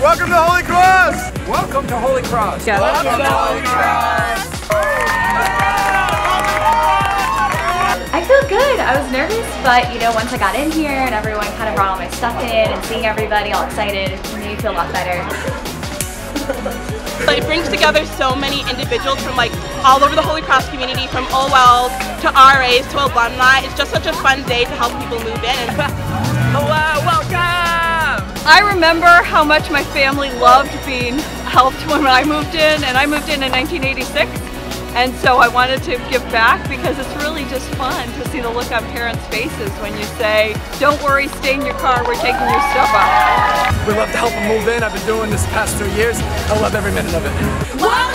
Welcome to Holy Cross! Welcome to Holy Cross! Yeah. Welcome to Holy Cross! I feel good. I was nervous, but you know, once I got in here and everyone kind of brought all my stuff in and seeing everybody all excited, it made me feel a lot better. But it brings together so many individuals from like all over the Holy Cross community, from OLs to RAs to alumni. It's just such a fun day to help people move in. Hello, welcome! I remember how much my family loved being helped when I moved in, and I moved in 1986, and so I wanted to give back because it's really just fun to see the look on parents' faces when you say, don't worry, stay in your car, we're taking your stuff out. We love to help them move in. I've been doing this the past 2 years. I love every minute of it. Wow.